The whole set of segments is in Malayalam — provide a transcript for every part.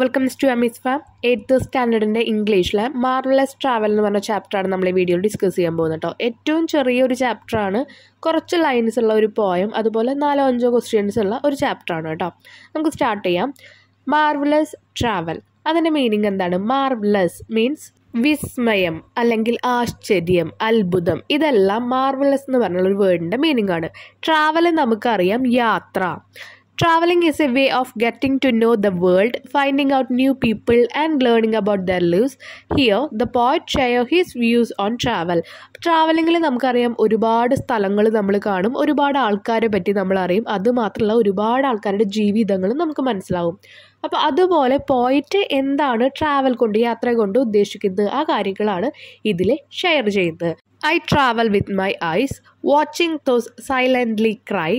welcome to Aamis Fam. 8th standard in English, Marvellous Travel chapter we video discuss. This chapter is കുറച്ച് ലൈൻസ് ഉള്ള ഒരു പോയം അതുപോലെ നാലോ അഞ്ചോ ക്വസ്റ്റ്യൻസ് ഉള്ള ഒരു ചാപ്റ്റർ ആണ് ട്ടോ. നമുക്ക് സ്റ്റാർട്ട് ചെയ്യാം. Marvellous Travel. അതിന്റെ മീനിംഗ് എന്താണ്? Marvellous means വിസ്മയം അല്ലെങ്കിൽ ആശ്ചര്യം അത്ഭുതം. ഇതെല്ലാം marvellous എന്ന് പറഞ്ഞുള്ള ഒരു വേർഡിന്റെ മീനിംഗ് ആണ്. Travel നമുക്കറിയാം യാത്ര. Traveling is a way of getting to know the world, finding out new people and learning about their lives. Here, the poet shares his views on travel. Traveling il namukkariyam orubaad sthalangal nammal kaanum, orubaad aalkare patti nammal ariyum, adu mathralla orubaad aalkarude jeevithangal namukku manasilavum. Appo adu pole poet endana travel kondu yatra kondu uddeshikkunnu aa kaaryangalana idile share cheyyunnathu. I travel with my eyes, watching those silently cry,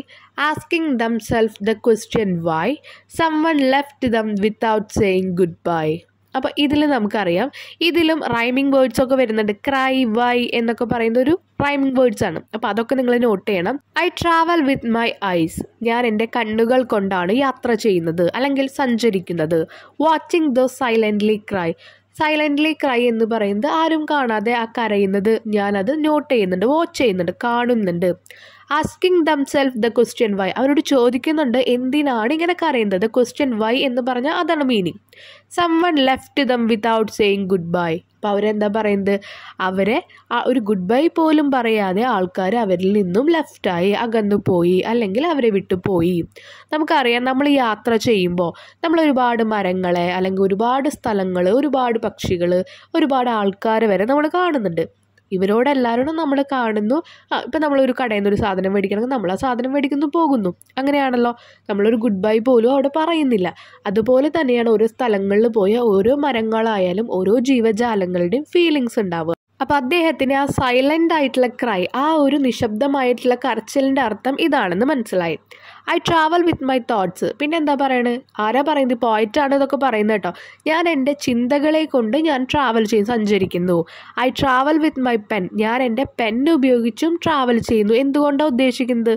asking themselves the question why someone left them without saying goodbye. Appo idile namukkariyam idilum rhyming words okke varunundu. Cry, why ennokke parayunna oru rhyming words aanu. Appo adokke ningal note cheyanam. I travel with my eyes, njan ende kannukal kondana yatra cheyyunnathu allengil sanjarikkunnathu. Watching those silently cry, silently cry ennu parayundu aarum kaanade aa karayunnathu njanadu note cheyyunnundu, watch cheyyunnundu, kaanunnundu. Asking themselves the question why, അവരോട് ചോദിക്കുന്നുണ്ട് എന്തിനാണ് ഇങ്ങനെ കരയുന്നത്. Question why എന്ന് പറഞ്ഞാൽ അതാണ് meaning. Someone left them without saying goodbye. അപ്പോൾ അവരെന്താ പറയുന്നത്, അവരെ ഒരു ഗുഡ് ബൈ പോലും പറയാതെ ആൾക്കാർ അവരിൽ നിന്നും ലെഫ്റ്റായി അകന്നു പോയി അല്ലെങ്കിൽ അവരെ വിട്ടുപോയി. നമുക്കറിയാം നമ്മൾ യാത്ര ചെയ്യുമ്പോൾ നമ്മൾ ഒരുപാട് മരങ്ങളെ അല്ലെങ്കിൽ ഒരുപാട് സ്ഥലങ്ങൾ ഒരുപാട് പക്ഷികൾ ഒരുപാട് ആൾക്കാർ വരെ നമ്മൾ കാണുന്നുണ്ട്. ഇവരോടെല്ലാവരോടും നമ്മൾ കാണുന്നു. ഇപ്പം നമ്മളൊരു കടയിൽ നിന്നൊരു സാധനം മേടിക്കണമെങ്കിൽ നമ്മൾ ആ സാധനം മേടിക്കുന്നു പോകുന്നു, അങ്ങനെയാണല്ലോ. നമ്മളൊരു ഗുഡ് ബൈ പോലും അവിടെ പറയുന്നില്ല. അതുപോലെ തന്നെയാണ് ഓരോ സ്ഥലങ്ങളിൽ പോയ ഓരോ മരങ്ങളായാലും ഓരോ ജീവജാലങ്ങളുടെയും ഫീലിങ്സ് ഉണ്ടാവുക. അപ്പോൾ അദ്ദേഹത്തിന് ആ സൈലൻ്റ് ആയിട്ടുള്ള ക്രൈ, ആ ഒരു നിശബ്ദമായിട്ടുള്ള കരച്ചിലിൻ്റെ അർത്ഥം ഇതാണെന്ന് മനസ്സിലായി. I travel with my thoughts. പിന്നെ എന്താ പറയണത്? ആരാ പറയുന്നത്? പോയിട്ടാണ് ഇതൊക്കെ പറയുന്നത് കേട്ടോ. ഞാൻ എൻ്റെ ചിന്തകളെ കൊണ്ട് ഞാൻ ട്രാവൽ ചെയ്യും, സഞ്ചരിക്കുന്നു. I travel with my pen. ഞാൻ എൻ്റെ പെന്ന് ഉപയോഗിച്ചും ട്രാവൽ ചെയ്യുന്നു. എന്തുകൊണ്ടാണ് ഉദ്ദേശിക്കുന്നത്?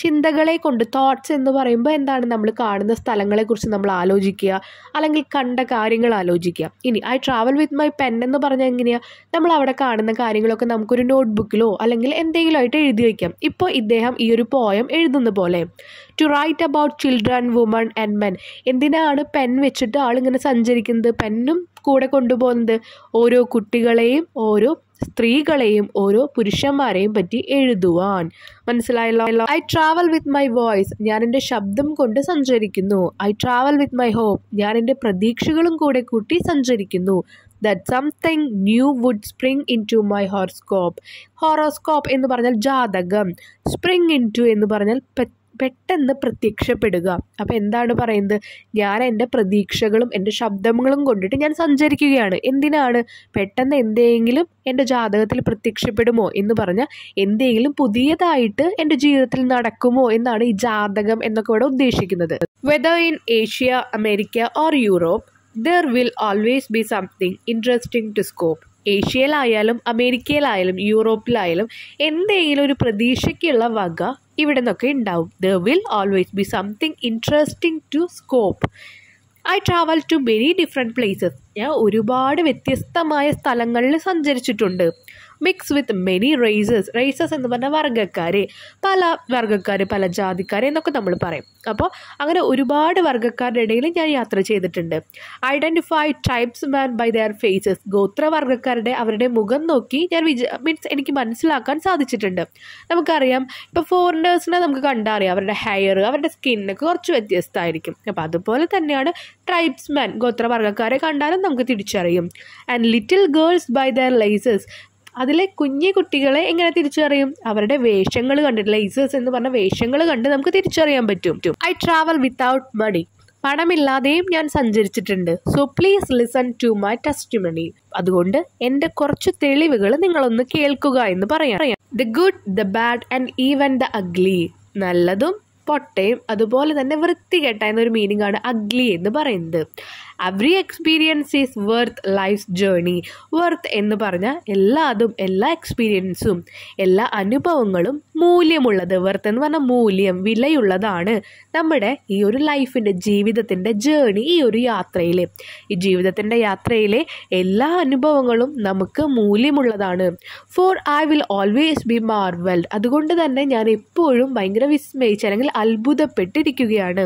ചിന്തകളെ കൊണ്ട്. തോട്ട്സ് എന്ന് പറയുമ്പോൾ എന്താണ്? നമ്മൾ കാണുന്ന സ്ഥലങ്ങളെക്കുറിച്ച് നമ്മൾ ആലോചിക്കുക അല്ലെങ്കിൽ കണ്ട കാര്യങ്ങൾ ആലോചിക്കുക. ഇനി I travel with my pen എന്ന് പറഞ്ഞാൽ എങ്ങനെയാണ്? നമ്മൾ അവിടെ കാണുന്ന കാര്യങ്ങളൊക്കെ നമുക്കൊരു നോട്ട് ബുക്കിലോ അല്ലെങ്കിൽ എന്തെങ്കിലും ആയിട്ട് എഴുതി വയ്ക്കാം. ഇപ്പോൾ ഇദ്ദേഹം ഈ ഒരു പോയം എഴുതുന്ന പോലെ to write about children, women and men. എന്തിനാണ് പെൻ വെച്ചിട്ട് ആളിങ്ങനെ സഞ്ചരിക്കുന്നത്, പെന്നും കൂടെ കൊണ്ടുപോകുന്നത്? ഓരോ കുട്ടികളെയും ഓരോ സ്ത്രീകളെയും ഓരോ പുരുഷന്മാരെയും പറ്റി എഴുതുവാൻ. മനസ്സിലായല്ലോ. I travel with my voice. ഞാൻ എൻ്റെ ശബ്ദം കൊണ്ട് സഞ്ചരിക്കുന്നു. I travel with my hope. ഞാൻ എൻ്റെ പ്രതീക്ഷകളും കൂടെ കൂട്ടി സഞ്ചരിക്കുന്നു. That something new would spring into my horoscope. Horoscope എന്ന് പറഞ്ഞാൽ ജാതകം, spring into എന്ന് പറഞ്ഞാൽ പെട്ടെന്ന് പ്രത്യക്ഷപ്പെടുക. അപ്പോൾ എന്താണ് പറയുന്നത്? ഞാൻ എൻ്റെ പ്രതീക്ഷകളും എൻ്റെ ശബ്ദങ്ങളും കൊണ്ടിട്ട് ഞാൻ സഞ്ചരിക്കുകയാണ്. എന്തിനാണ്? പെട്ടെന്ന് എന്തെങ്കിലും എൻ്റെ ജാതകത്തിൽ പ്രത്യക്ഷപ്പെടുമോ എന്ന് പറഞ്ഞാൽ എന്തെങ്കിലും പുതിയതായിട്ട് എൻ്റെ ജീവിതത്തിൽ നടക്കുമോ എന്നാണ് ഈ ജാതകം എന്നൊക്കെ ഇവിടെ ഉദ്ദേശിക്കുന്നത്. Whether in Asia, America or Europe, there will always be something interesting to scope. ഏഷ്യയിലായാലും അമേരിക്കയിലായാലും യൂറോപ്പിലായാലും എന്തെങ്കിലും ഒരു പ്രതീക്ഷയ്ക്കുള്ള വക ഇവിടെ നിന്നൊക്കെ ഉണ്ടാവും. There will always be something interesting to scope. I travel to many different places. ഞാൻ ഒരുപാട് വ്യത്യസ്തമായ സ്ഥലങ്ങളിൽ സഞ്ചരിച്ചിട്ടുണ്ട്. Mix with many races. Races എന്ന് പറഞ്ഞാൽ വർഗ്ഗക്കാർ, പല വർഗ്ഗക്കാർ, പല ജാതിക്കാർ എന്നൊക്കെ നമ്മൾ പറയും. അപ്പോൾ അങ്ങനെ ഒരുപാട് വർഗ്ഗക്കാരുടെ ഇടയിൽ ഞാൻ യാത്ര ചെയ്തിട്ടുണ്ട്. Identify types man by their faces. ഗോത്രവർഗ്ഗക്കാരുടെ അവരുടെ മുഖം നോക്കി ഞാൻ മീൻസ് എനിക്ക് മനസ്സിലാക്കാൻ സാധിച്ചിട്ടുണ്ട്. നമുക്കറിയാം ഇപ്പോൾ ഫോറിനേഴ്സിനെ നമുക്ക് കണ്ടറിയാം, അവരുടെ ഹെയർ അവരുടെ സ്കിന്നൊക്കെ കുറച്ച് വ്യത്യസ്തമായിരിക്കും. അപ്പോൾ അതുപോലെ തന്നെയാണ് ട്രൈബ്സ് മാൻ, ഗോത്രവർഗ്ഗക്കാരെ കണ്ടാലും നമുക്ക് തിരിച്ചറിയും. And little girls by their laces. അതിലെ കുഞ്ഞു കുട്ടികളെ എങ്ങനെ തിരിച്ചറിയും? അവരുടെ വേഷങ്ങൾ കണ്ടിട്ട്, ലൈസേഴ്സ് എന്ന് പറഞ്ഞ വേഷങ്ങൾ കണ്ട് നമുക്ക് തിരിച്ചറിയാൻ പറ്റും. I travel without money. പണമില്ലാതെയും ഞാൻ സഞ്ചരിച്ചിട്ടുണ്ട്. So please listen to my testimony. അതുകൊണ്ട് എൻ്റെ കുറച്ച് തെളിവുകൾ നിങ്ങളൊന്ന് കേൾക്കുക എന്ന് പറയാം. The good, the bad and even the ugly. നല്ലതും പൊട്ടയും അതുപോലെ തന്നെ വൃത്തികെട്ട എന്നൊരു മീനിങ് ആണ് അഗ്ലി എന്ന് പറയുന്നത്. every experience is worth life's journey. Worth ennu parna elladum ella experienceum ella anubavangalum moolyamullathu worth ennu parna moolyam vilayulladana nammade ee oru life inde jeevithathinte journey ee oru yaatrayile ee jeevithathinte yaatrayile ella anubavangalum namukku moolyamulladana. For I will always be marveled. അതുകൊണ്ട് തന്നെ ഞാൻ എപ്പോഴും ഭയങ്കര വിസ്മയിച്ച് അല്ലെങ്കിൽ അത്ഭുതപ്പെട്ടിരിക്കുകയാണ്.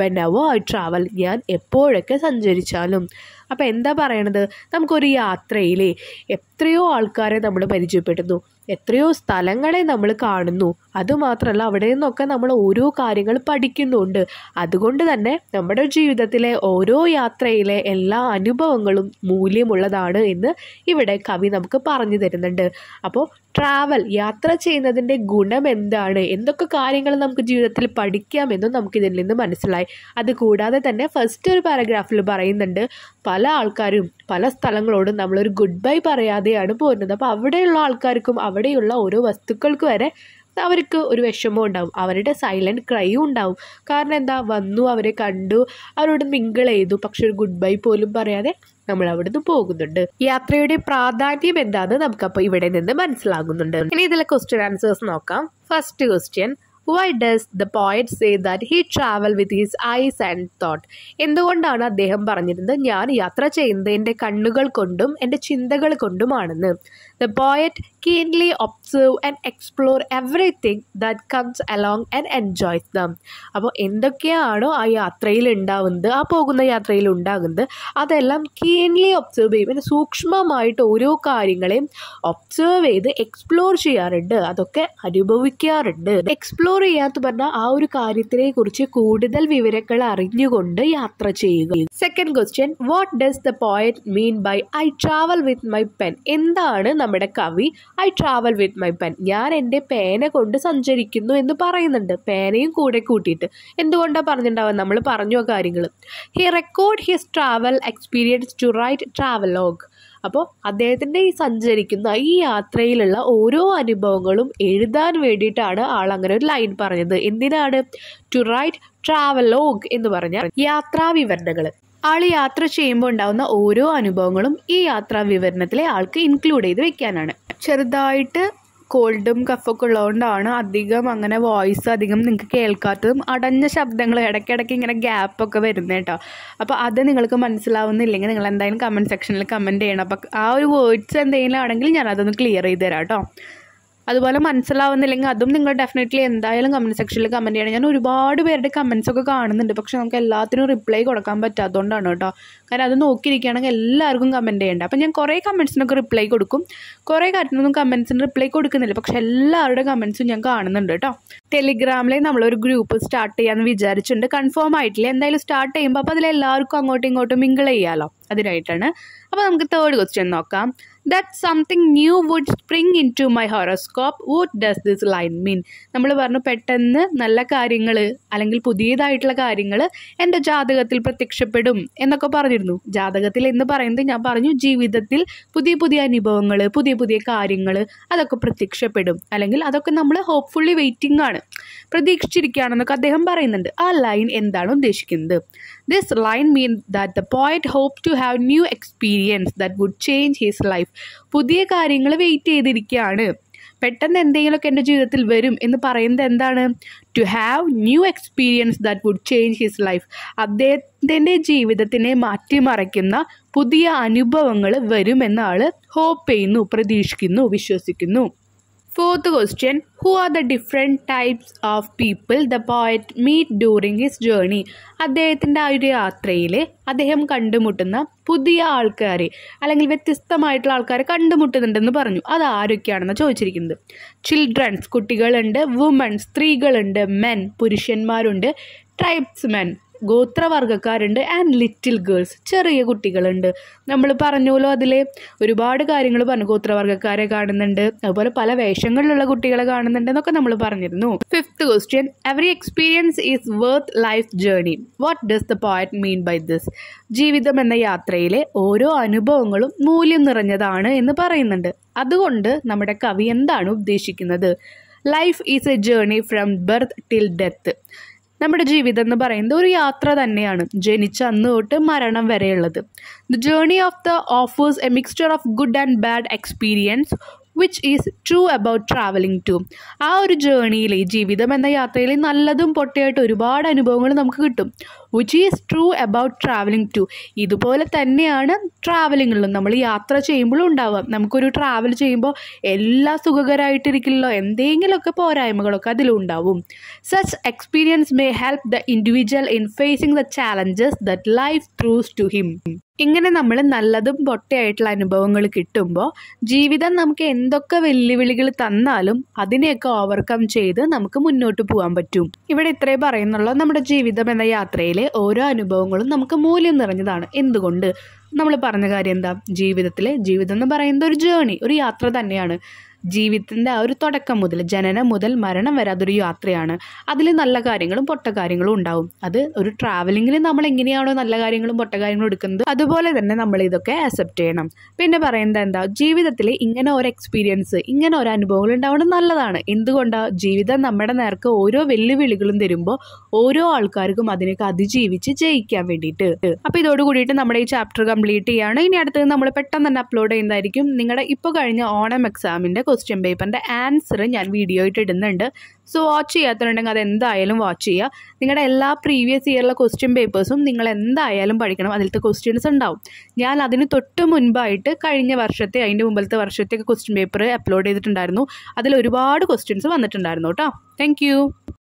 Whenever I travel, ഞാൻ എപ്പോഴൊക്കെ സഞ്ചരിച്ചാലും. അപ്പോൾ എന്താ പറയണത്, നമുക്കൊരു യാത്രയിലെ എത്രയോ ആൾക്കാരെ നമ്മൾ പരിചയപ്പെടുന്നു, എത്രയോ സ്ഥലങ്ങളെ നമ്മൾ കാണുന്നു, അതുമാത്രമല്ല അവിടെ നിന്നൊക്കെ നമ്മൾ ഓരോ കാര്യങ്ങൾ പഠിക്കുന്നുണ്ട്. അതുകൊണ്ട് തന്നെ നമ്മുടെ ജീവിതത്തിലെ ഓരോ യാത്രയിലെ എല്ലാ അനുഭവങ്ങളും മൂല്യമുള്ളതാണ് എന്ന് ഇവിടെ കവി നമുക്ക് പറഞ്ഞു തരുന്നുണ്ട്. അപ്പോൾ ട്രാവൽ, യാത്ര ചെയ്യുന്നതിൻ്റെ ഗുണം എന്താണ്, എന്തൊക്കെ കാര്യങ്ങൾ നമുക്ക് ജീവിതത്തിൽ പഠിക്കാമെന്നും നമുക്കിതിൽ നിന്ന് മനസ്സിലായി. അതുകൂടാതെ തന്നെ ഫസ്റ്റ് ഒരു പാരഗ്രാഫിൽ പറയുന്നുണ്ട്, പല ആൾക്കാരും പല സ്ഥലങ്ങളോടും നമ്മളൊരു ഗുഡ് ബൈ പറയാതെയാണ് പോകുന്നത്. അപ്പോൾ അവിടെയുള്ള ആൾക്കാർക്കും അവിടെയുള്ള ഓരോ വസ്തുക്കൾക്ക് വരെ അവർക്ക് ഒരു വിഷമം ഉണ്ടാവും, അവരുടെ സൈലൻറ്റ് ക്രൈയും ഉണ്ടാവും. കാരണം എന്താ, വന്നു അവരെ കണ്ടു അവരോട് മിങ്കിൾ ചെയ്തു, പക്ഷെ ഒരു ഗുഡ് ബൈ പോലും പറയാതെ നമ്മൾ അവിടുന്ന് പോകുന്നുണ്ട്. യാത്രയുടെ പ്രാധാന്യം എന്താണെന്ന് നമുക്കപ്പോൾ ഇവിടെ നിന്ന് മനസ്സിലാകുന്നുണ്ട്. ഇനി ഇതിലെ ക്വസ്റ്റ്യൻ ആൻസേഴ്സ് നോക്കാം. First question, why does the poet say that he traveled with his eyes and thought? എന്തുകൊണ്ടാണ് അദ്ദേഹം പറഞ്ഞിരുന്നത് ഞാൻ യാത്ര ചെയ്യുന്നത് എൻ്റെ കണ്ണുകൾ കൊണ്ടും എൻ്റെ ചിന്തകൾ കൊണ്ടുമാണെന്ന്? The poet keenly observe and explore everything that comes along and enjoys them. അപ്പോൾ എന്തൊക്കെയാണോ ആ യാത്രയിൽ ഉണ്ടാവുന്നത്, ആ പോകുന്ന യാത്രയിൽ ഉണ്ടാകുന്നത്, അതെല്ലാം keenly observe ചെയ്യും, പിന്നെ സൂക്ഷ്മമായിട്ട് ഓരോ കാര്യങ്ങളെയും ഒബ്സേർവ് ചെയ്ത് എക്സ്പ്ലോർ ചെയ്യാറുണ്ട്, അതൊക്കെ അനുഭവിക്കാറുണ്ട്. എക്സ്പ്ലോർ ചെയ്യാത്ത പറഞ്ഞാൽ ആ ഒരു കാര്യത്തിനെ കുറിച്ച് കൂടുതൽ വിവരങ്ങൾ അറിഞ്ഞുകൊണ്ട് യാത്ര ചെയ്യുക. Second question, what does the poet mean by I travel with my pen? എന്താണ് നമ്മുടെ കവി I travel with my pen, ഞാൻ എൻ്റെ പേന കൊണ്ട് സഞ്ചരിക്കുന്നു എന്ന് പറയുന്നുണ്ട്, പേനയും കൂടെ കൂട്ടിയിട്ട്. എന്തുകൊണ്ടാണ് പറഞ്ഞിട്ടുണ്ടാവുക, നമ്മൾ പറഞ്ഞു കാര്യങ്ങൾ. He record his travel experience to write travelogue. അപ്പോൾ അദ്ദേഹത്തിൻ്റെ ഈ സഞ്ചരിക്കുന്ന ഈ യാത്രയിലുള്ള ഓരോ അനുഭവങ്ങളും എഴുതാൻ വേണ്ടിയിട്ടാണ് ആൾ അങ്ങനെ ഒരു ലൈൻ പറഞ്ഞത്. എന്തിനാണ്? ടു റൈറ്റ് ട്രാവലോഗ് എന്ന് പറഞ്ഞാൽ യാത്രാ വിവരണങ്ങൾ. ആൾ യാത്ര ചെയ്യുമ്പോൾ ഉണ്ടാകുന്ന ഓരോ അനുഭവങ്ങളും ഈ യാത്രാ വിവരണത്തിലെ ആൾക്ക് ഇൻക്ലൂഡ് ചെയ്ത് വെക്കാനാണ്. ചെറുതായിട്ട് കോൾഡും കഫൊക്കെ ഉള്ളതുകൊണ്ടാണ് അധികം അങ്ങനെ വോയിസ് അധികം നിങ്ങൾക്ക് കേൾക്കാത്തതും അടഞ്ഞ ശബ്ദങ്ങൾ ഇടയ്ക്കിടയ്ക്ക് ഇങ്ങനെ ഗ്യാപ്പൊക്കെ വരുന്നത് കേട്ടോ. അപ്പോൾ അത് നിങ്ങൾക്ക് മനസ്സിലാവുന്നില്ലെങ്കിൽ നിങ്ങൾ എന്തായാലും കമൻറ്റ് സെക്ഷനിൽ കമൻറ്റ് ചെയ്യണം. അപ്പോൾ ആ ഒരു വേർഡ്സ് എന്തെങ്കിലും ആണെങ്കിൽ ഞാനതൊന്ന് ക്ലിയർ ചെയ്ത് തരാം കേട്ടോ. അതുപോലെ മനസ്സിലാവുന്നില്ലെങ്കിൽ അതും നിങ്ങൾ ഡെഫിനറ്റ്ലി എന്തായാലും കമൻറ്റ് സെക്ഷനിൽ കമൻറ്റ് ചെയ്യണം. ഞാൻ ഒരുപാട് പേരുടെ കമൻസൊക്കെ കാണുന്നുണ്ട്, പക്ഷേ നമുക്ക് എല്ലാത്തിനും റിപ്ലൈ കൊടുക്കാൻ പറ്റാത്തതുകൊണ്ടാണ് കേട്ടോ. കാരണം അത് നോക്കിയിരിക്കുകയാണെങ്കിൽ എല്ലാവർക്കും കമൻറ്റ് ചെയ്യേണ്ട. അപ്പം ഞാൻ കുറേ കമൻസിനൊക്കെ റിപ്ലൈ കൊടുക്കും, കുറേ കാര്യത്തിനൊന്നും കമൻസിന് റിപ്ലൈ കൊടുക്കുന്നില്ല, പക്ഷേ എല്ലാവരുടെ കമൻസും ഞാൻ കാണുന്നുണ്ട് കേട്ടോ. ടെലിഗ്രാമിലെ നമ്മളൊരു ഗ്രൂപ്പ് സ്റ്റാർട്ട് ചെയ്യാമെന്ന് വിചാരിച്ചിട്ടുണ്ട്, കൺഫേം ആയിട്ടില്ല. എന്തായാലും സ്റ്റാർട്ട് ചെയ്യുമ്പോൾ അപ്പോൾ അതിലെല്ലാവർക്കും അങ്ങോട്ടും ഇങ്ങോട്ടും മിങ്കിൾ ചെയ്യാമല്ലോ, അതിനായിട്ടാണ്. അപ്പോൾ നമുക്ക് തേർഡ് ക്വസ്റ്റ്യൻ നോക്കാം. That something new would spring into my horoscope. What does this line mean? നമ്മൾ പറഞ്ഞു പെട്ടെന്ന് നല്ല കാര്യങ്ങൾ അല്ലെങ്കിൽ പുതിയതായിട്ടുള്ള കാര്യങ്ങൾ എൻ്റെ ജാതകത്തിൽ പ്രത്യക്ഷപ്പെടും എന്നൊക്കെ പറഞ്ഞിരുന്നു. ജാതകത്തിൽ എന്ന് പറയുന്നത് ഞാൻ പറഞ്ഞു ജീവിതത്തിൽ പുതിയ പുതിയ അനുഭവങ്ങൾ, പുതിയ പുതിയ കാര്യങ്ങൾ അതൊക്കെ പ്രത്യക്ഷപ്പെടും, അല്ലെങ്കിൽ അതൊക്കെ നമ്മൾ ഹോപ്പ്ഫുള്ളി വെയിറ്റിംഗ് ആണ്, പ്രതീക്ഷിച്ചിരിക്കുകയാണെന്നൊക്കെ അദ്ദേഹം പറയുന്നുണ്ട്. ആ ലൈൻ എന്താണ് ഉദ്ദേശിക്കുന്നത്? This line means that the poet hoped to have new experience that would change his life. പുതിയ കാര്യങ്ങൾ വെയിറ്റ് ചെയ്തിരിക്കുകയാണ്, പെട്ടെന്ന് എന്തെങ്കിലുമൊക്കെ എൻ്റെ ജീവിതത്തിൽ വരും എന്ന് പറയുന്നത് എന്താണ്? To have new experience that would change his life. അദ്ദേഹത്തിൻ്റെ ജീവിതത്തിനെ മാറ്റിമറിക്കുന്ന പുതിയ അനുഭവങ്ങൾ വരുമെന്ന് ആൾ ഹോപ്പ് ചെയ്യുന്നു, പ്രതീക്ഷിക്കുന്നു, വിശ്വസിക്കുന്നു. Fourth question, who are the different types of people the poet meet during his journey? അദ്ദേഹത്തിൻ്റെ ആ ഒരു യാത്രയിൽ അദ്ദേഹം കണ്ടുമുട്ടുന്ന പുതിയ ആൾക്കാരെ അല്ലെങ്കിൽ വ്യത്യസ്തമായിട്ടുള്ള ആൾക്കാരെ കണ്ടുമുട്ടുന്നുണ്ടെന്ന് പറഞ്ഞു. അത് ആരൊക്കെയാണെന്ന് ചോദിച്ചിരിക്കുന്നത്. ചിൽഡ്രൻസ്, കുട്ടികളുണ്ട്, വുമൺ, സ്ത്രീകളുണ്ട്, മെൻ, പുരുഷന്മാരുണ്ട്, ട്രൈബ്സ് മെൻ, ഗോത്രവർഗ്ഗക്കാരുണ്ട്, ആൻഡ് ലിറ്റിൽ ഗേൾസ്, ചെറിയ കുട്ടികളുണ്ട്. നമ്മൾ പറഞ്ഞോലോ അതിലെ ഒരുപാട് കാര്യങ്ങൾ പറഞ്ഞു, ഗോത്രവർഗ്ഗക്കാരെ കാണുന്നുണ്ട്, അതുപോലെ പല വേഷങ്ങളിലുള്ള കുട്ടികളെ കാണുന്നുണ്ട് എന്നൊക്കെ നമ്മൾ പറഞ്ഞിരുന്നു. Fifth question, every experience is worth life journey. What does the poet mean by this? ജീവിതം എന്ന യാത്രയിലെ ഓരോ അനുഭവങ്ങളും മൂല്യം നിറഞ്ഞതാണ് എന്ന് പറയുന്നുണ്ട്. അതുകൊണ്ട് നമ്മുടെ കവി എന്താണ് ഉദ്ദേശിക്കുന്നത്? Life is a journey from birth till death. നമ്മുടെ ജീവിതം എന്ന് പറയുന്നത് ഒരു യാത്ര തന്നെയാണ്, ജനിച്ച അന്ന് തൊട്ട് മരണം വരെയുള്ളത്. The journey of the offers a mixture of good and bad experience which is true about traveling too. ആ ഒരു ജേണിയിൽ, ജീവിതം എന്ന യാത്രയിൽ നല്ലതും പൊട്ടയായിട്ട് ഒരുപാട് അനുഭവങ്ങൾ നമുക്ക് കിട്ടും. which is true about traveling too. ഇതുപോലെ തന്നെയാണ് ട്രാവലിങ്ങിലും, നമ്മൾ യാത്ര ചെയ്യുമ്പോഴും ഉണ്ടാവുക. നമുക്കൊരു ട്രാവൽ ചെയ്യുമ്പോൾ എല്ലാം സുഖകരമായിട്ടിരിക്കില്ലല്ലോ, എന്തെങ്കിലുമൊക്കെ പോരായ്മകളൊക്കെ അതിലുണ്ടാവും. such experience may help the individual in facing the challenges that life throws to him. ഇങ്ങനെ നമ്മൾ നല്ലതും പൊട്ടയായിട്ടുള്ള അനുഭവങ്ങൾ കിട്ടുമ്പോൾ ജീവിതം നമുക്ക് എന്തൊക്കെ വെല്ലുവിളികൾ തന്നാലും അതിനെയൊക്കെ ഓവർകം ചെയ്ത് നമുക്ക് മുന്നോട്ട് പോകാൻ പറ്റും. ഇവിടെ ഇത്രയും പറയുന്നുള്ളൂ. നമ്മുടെ ജീവിതം എന്ന യാത്രയിലെ ഓരോ അനുഭവങ്ങളും നമുക്ക് മൂല്യം നിറഞ്ഞതാണ്. എന്തുകൊണ്ട്? നമ്മൾ പറഞ്ഞ കാര്യം എന്താ? ജീവിതം എന്ന് പറയുന്നത് ഒരു ജേണി, ഒരു യാത്ര തന്നെയാണ്. ജീവിതത്തിൻ്റെ ആ ഒരു തുടക്കം മുതൽ, ജനനം മുതൽ മരണം വരെ അതൊരു യാത്രയാണ്. അതിൽ നല്ല കാര്യങ്ങളും പൊട്ട കാര്യങ്ങളും ഉണ്ടാവും. അത് ഒരു ട്രാവലിങ്ങിൽ നമ്മൾ എങ്ങനെയാണോ നല്ല കാര്യങ്ങളും പൊട്ട കാര്യങ്ങളും എടുക്കുന്നത്, അതുപോലെ തന്നെ നമ്മൾ ഇതൊക്കെ അക്സെപ്റ്റ് ചെയ്യണം. പിന്നെ പറയുന്നത് എന്താ? ജീവിതത്തിൽ ഇങ്ങനെ ഒരു എക്സ്പീരിയൻസ്, ഇങ്ങനെ ഒരു അനുഭവങ്ങൾ ഉണ്ടാവുന്നത് നല്ലതാണ്. എന്തുകൊണ്ടാണ്? ജീവിതം നമ്മുടെ നേർക്ക് ഓരോ വെല്ലുവിളികളും തരുമ്പോൾ ഓരോ ആൾക്കാർക്കും അതിനൊക്കെ അതിജീവിച്ച് ജയിക്കാൻ വേണ്ടിയിട്ട്. അപ്പോൾ ഇതോടുകൂടിയിട്ട് നമ്മുടെ ഈ ചാപ്റ്റർ കംപ്ലീറ്റ് ചെയ്യാണ്. ഇനി അടുത്തത് നമ്മൾ പെട്ടെന്ന് തന്നെ അപ്ലോഡ് ചെയ്യുന്നതായിരിക്കും. നിങ്ങളുടെ ഇപ്പോൾ കഴിഞ്ഞ ഓണം എക്സാമിൻ്റെ ക്വസ്റ്റ്യൻ പേപ്പറിൻ്റെ ആൻസർ ഞാൻ വീഡിയോ ആയിട്ട് ഇടുന്നുണ്ട്. സോ വാച്ച് ചെയ്യാത്തതുണ്ടെങ്കിൽ അത് എന്തായാലും വാച്ച് ചെയ്യുക. നിങ്ങളുടെ എല്ലാ പ്രീവിയസ് ഇയറിലെ ക്വസ്റ്റ്യൻ പേപ്പേഴ്സും നിങ്ങൾ എന്തായാലും പഠിക്കണം. അതിലത്തെ ക്വസ്റ്റ്യൻസ് ഉണ്ടാവും. ഞാൻ അതിന് തൊട്ട് മുൻപായിട്ട് കഴിഞ്ഞ വർഷത്തെ, അതിൻ്റെ മുമ്പത്തെ വർഷത്തെ ക്വസ്റ്റ്യൻ പേപ്പർ അപ്ലോഡ് ചെയ്തിട്ടുണ്ടായിരുന്നു. അതിൽ ഒരുപാട് ക്വസ്റ്റ്യൻസ് വന്നിട്ടുണ്ടായിരുന്നു കേട്ടോ. Thank U.